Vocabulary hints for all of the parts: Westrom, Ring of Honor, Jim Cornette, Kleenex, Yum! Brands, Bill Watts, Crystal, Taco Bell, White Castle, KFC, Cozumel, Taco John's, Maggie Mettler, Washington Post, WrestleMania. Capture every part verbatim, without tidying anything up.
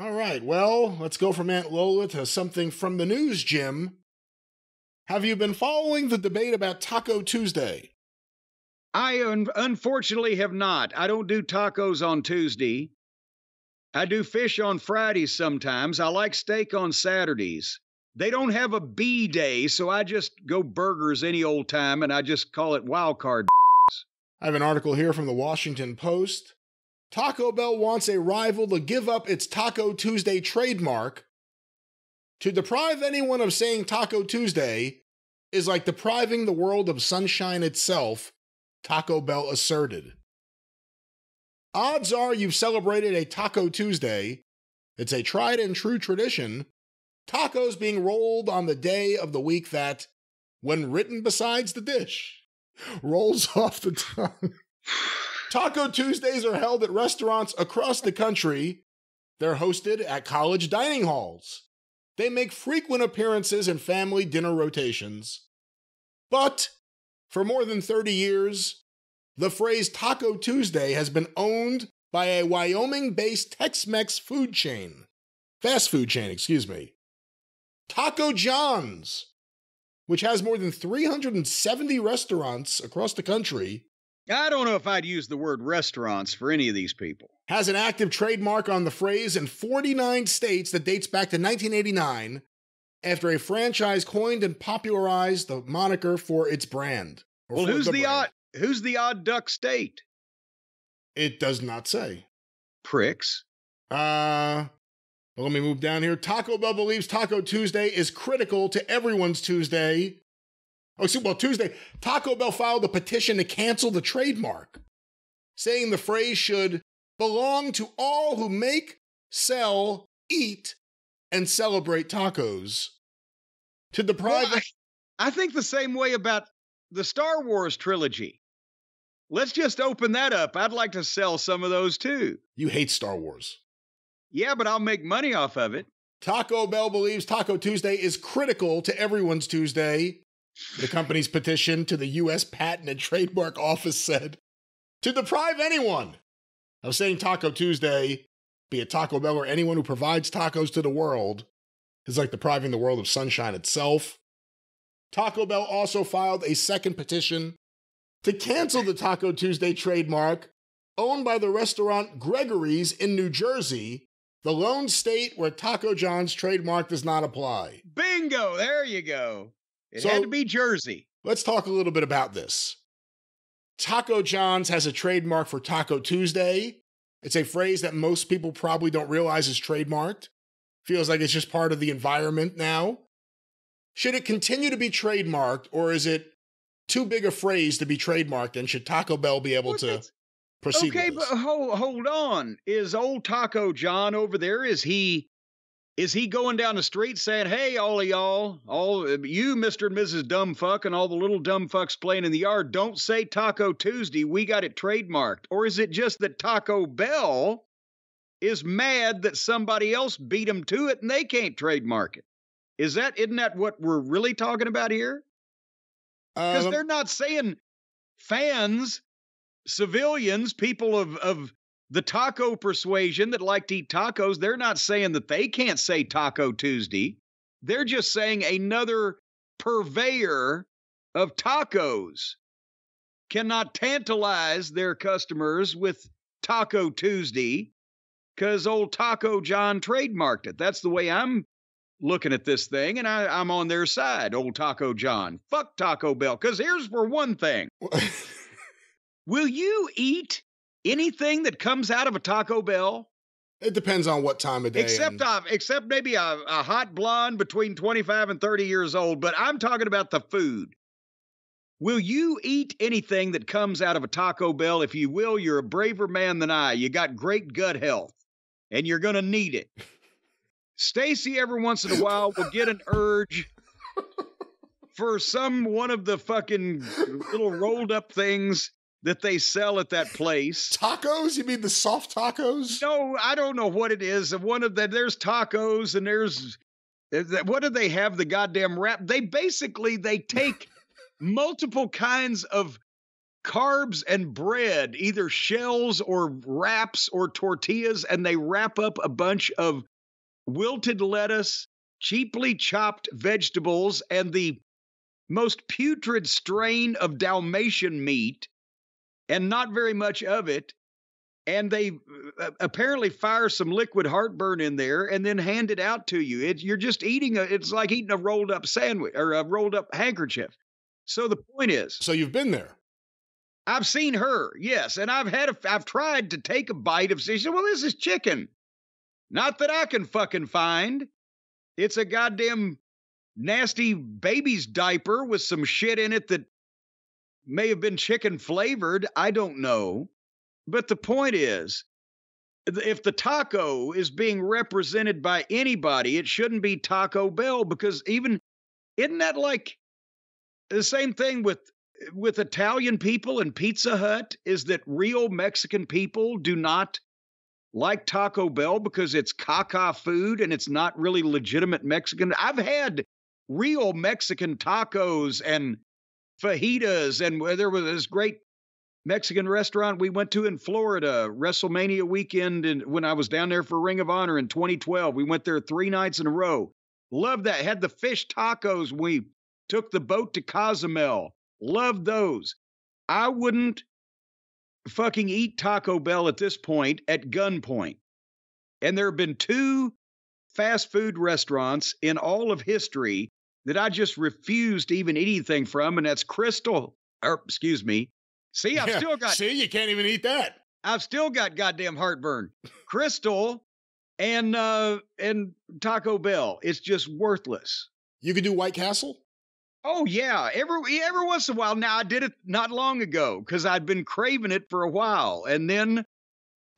All right, well, let's go from Aunt Lola to something from the news, Jim. Have you been following the debate about Taco Tuesday? I un- unfortunately have not. I don't do tacos on Tuesday. I do fish on Fridays sometimes. I like steak on Saturdays. They don't have a B day, so I just go burgers any old time, and I just call it wild card. I have an article here from the Washington Post. Taco Bell wants a rival to give up its Taco Tuesday trademark. To deprive anyone of saying Taco Tuesday is like depriving the world of sunshine itself, Taco Bell asserted. Odds are you've celebrated a Taco Tuesday. It's a tried and true tradition, tacos being rolled on the day of the week that, when written besides the dish, rolls off the tongue. Taco Tuesdays are held at restaurants across the country. They're hosted at college dining halls. They make frequent appearances in family dinner rotations. But for more than thirty years, the phrase Taco Tuesday has been owned by a Wyoming-based Tex-Mex food chain. Fast food chain, excuse me. Taco John's, which has more than three hundred seventy restaurants across the country. I don't know if I'd use the word restaurants for any of these people. Has an active trademark on the phrase in forty-nine states that dates back to nineteen eighty-nine after a franchise coined and popularized the moniker for its brand. Well, who's the, the brand. odd who's the odd duck state? It does not say. Pricks. Uh Well, let me move down here. Taco Bell believes Taco Tuesday is critical to everyone's Tuesday. Oh, well, Tuesday, Taco Bell filed a petition to cancel the trademark, saying the phrase should belong to all who make, sell, eat, and celebrate tacos. To deprive... Well, I, I think the same way about the Star Wars trilogy. Let's just open that up. I'd like to sell some of those, too. You hate Star Wars. Yeah, but I'll make money off of it. Taco Bell believes Taco Tuesday is critical to everyone's Tuesday. The company's petition to the U S Patent and Trademark Office said, to deprive anyone of saying Taco Tuesday, be it Taco Bell or anyone who provides tacos to the world, is like depriving the world of sunshine itself. Taco Bell also filed a second petition to cancel the Taco Tuesday trademark owned by the restaurant Gregory's in New Jersey, the lone state where Taco John's trademark does not apply. Bingo! There you go. It so, had to be Jersey. Let's talk a little bit about this. Taco John's has a trademark for Taco Tuesday. It's a phrase that most people probably don't realize is trademarked. Feels like it's just part of the environment now. Should it continue to be trademarked, or is it too big a phrase to be trademarked, and should Taco Bell be able What's to... It? Proceed okay, but hold, hold on. Is old Taco John over there? Is he, is he going down the street saying, "Hey, all of y'all, all you, Mister and Missus Dumbfuck, and all the little dumbfucks playing in the yard, don't say Taco Tuesday. We got it trademarked." Or is it just that Taco Bell is mad that somebody else beat them to it and they can't trademark it? Is that isn't that what we're really talking about here? Because um, they're not saying fans. Civilians, people of, of the taco persuasion that like to eat tacos, they're not saying that they can't say Taco Tuesday. They're just saying another purveyor of tacos cannot tantalize their customers with Taco Tuesday because old Taco John trademarked it. That's the way I'm looking at this thing, and I, I'm on their side, old Taco John. Fuck Taco Bell, because here's for one thing. Will you eat anything that comes out of a Taco Bell? It depends on what time of day. Except and... except maybe a, a hot blonde between twenty-five and thirty years old, but I'm talking about the food. Will you eat anything that comes out of a Taco Bell? If you will, you're a braver man than I. You got great gut health, and you're going to need it. Stacy, every once in a while, will get an urge for some one of the fucking little rolled up things that they sell at that place. Tacos? You mean the soft tacos? No, I don't know what it is. One of the, there's tacos and there's, what do they have? The goddamn wrap. They basically, they take multiple kinds of carbs and bread, either shells or wraps or tortillas, and they wrap up a bunch of wilted lettuce, cheaply chopped vegetables, and the most putrid strain of Dalmatian meat, and not very much of it. And they apparently fire some liquid heartburn in there and then hand it out to you. It, you're just eating, a, it's like eating a rolled up sandwich or a rolled up handkerchief. So the point is. So you've been there. I've seen her. Yes. And I've had, a, I've tried to take a bite of, she said, well, this is chicken. Not that I can fucking find. It's a goddamn nasty baby's diaper with some shit in it that may have been chicken flavored. I don't know. But the point is, if the taco is being represented by anybody, it shouldn't be Taco Bell, because even, isn't that like the same thing with, with Italian people and Pizza Hut, is that real Mexican people do not like Taco Bell because it's caca food and it's not really legitimate Mexican. I've had real Mexican tacos and fajitas, and there was this great Mexican restaurant we went to in Florida, WrestleMania weekend, and when I was down there for Ring of Honor in twenty twelve, we went there three nights in a row. Loved that. Had the fish tacos. We took the boat to Cozumel. Loved those. I wouldn't fucking eat Taco Bell at this point at gunpoint. And there have been two fast food restaurants in all of history that I just refused to even eat anything from, and that's Crystal, or excuse me, See, I've yeah, still got... See, you can't even eat that. I've still got goddamn heartburn. Crystal and uh, and Taco Bell. It's just worthless. You could do White Castle? Oh, yeah. Every, every once in a while. Now, I did it not long ago because I'd been craving it for a while. And then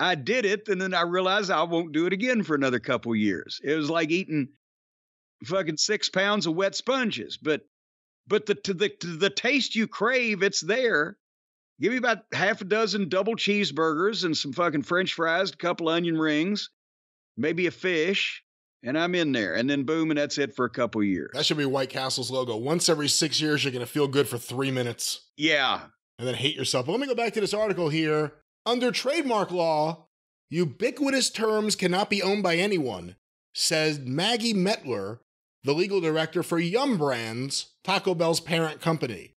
I did it, and then I realized I won't do it again for another couple years. It was like eating fucking six pounds of wet sponges. But but the to the, to the taste you crave, it's there. Give me about half a dozen double cheeseburgers and some fucking French fries, a couple onion rings, maybe a fish, and I'm in there. And then boom, and that's it for a couple years. That should be White Castle's logo. Once every six years, you're going to feel good for three minutes. Yeah. And then hate yourself. But let me go back to this article here. Under trademark law, ubiquitous terms cannot be owned by anyone, says Maggie Mettler, the legal director for Yum! Brands, Taco Bell's parent company.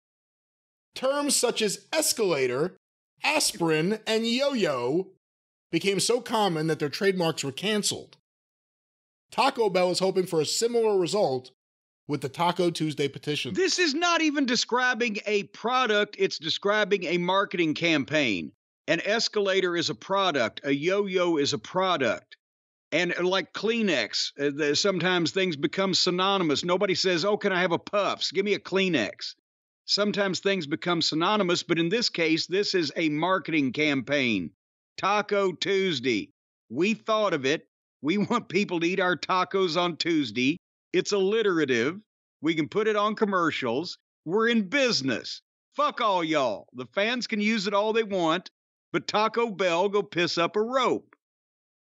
Terms such as escalator, aspirin, and yo-yo became so common that their trademarks were canceled. Taco Bell is hoping for a similar result with the Taco Tuesday petition. This is not even describing a product. It's describing a marketing campaign. An escalator is a product. A yo-yo is a product. And like Kleenex, sometimes things become synonymous. Nobody says, oh, can I have a Puffs? Give me a Kleenex. Sometimes things become synonymous, but in this case, this is a marketing campaign. Taco Tuesday. We thought of it. We want people to eat our tacos on Tuesday. It's alliterative. We can put it on commercials. We're in business. Fuck all y'all. The fans can use it all they want, but Taco Bell go piss up a rope.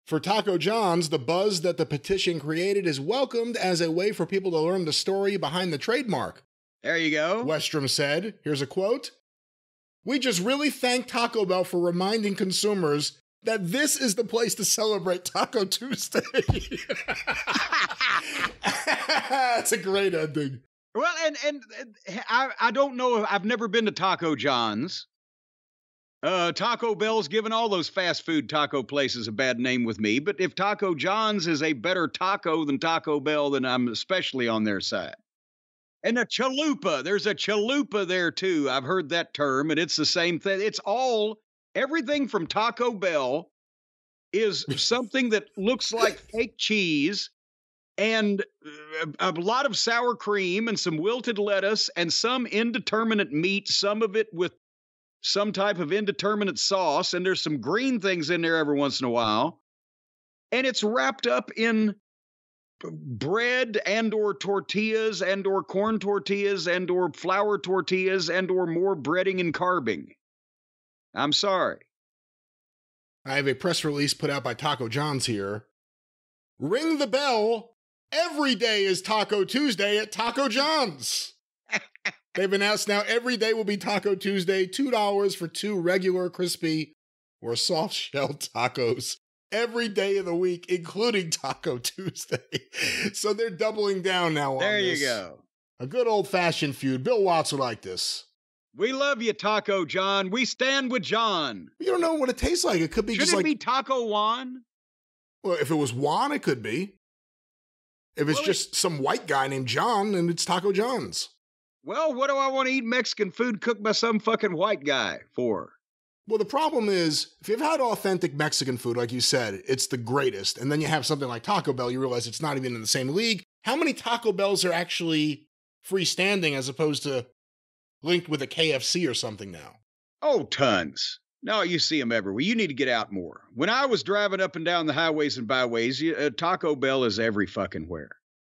For Taco John's, the buzz that the petition created is welcomed as a way for people to learn the story behind the trademark. There you go. Westrom said, here's a quote, "We just really thank Taco Bell for reminding consumers that this is the place to celebrate Taco Tuesday." That's a great ending. Well, and, and and I I don't know. I've never been to Taco John's. Uh, Taco Bell's given all those fast food taco places a bad name with me. But if Taco John's is a better taco than Taco Bell, then I'm especially on their side. And a chalupa, there's a chalupa there too. I've heard that term, and it's the same thing. It's all, everything from Taco Bell is something that looks like fake cheese and a lot of sour cream and some wilted lettuce and some indeterminate meat, some of it with some type of indeterminate sauce, and there's some green things in there every once in a while. And it's wrapped up in bread and or tortillas and or corn tortillas and or flour tortillas and or more breading and carbing. I'm sorry. I have a press release put out by Taco John's here. Ring the bell. Every day is Taco Tuesday at Taco John's. They've announced now every day will be Taco Tuesday, two dollars for two regular crispy or soft shell tacos every day of the week, including Taco Tuesday. So they're doubling down now on this. There you go. A good old-fashioned feud. Bill Watts would like this. We love you, Taco John. We stand with John. You don't know what it tastes like. It could be Should just like... Should it be Taco Juan? Well, if it was Juan, it could be. If it's well, just it's... some white guy named John, then it's Taco John's. Well, what do I want to eat Mexican food cooked by some fucking white guy for? Well, the problem is, if you've had authentic Mexican food, like you said, it's the greatest. And then you have something like Taco Bell, you realize it's not even in the same league. How many Taco Bells are actually freestanding as opposed to linked with a K F C or something now? Oh, tons. No, you see them everywhere. You need to get out more. When I was driving up and down the highways and byways, you, uh, Taco Bell is every fucking where.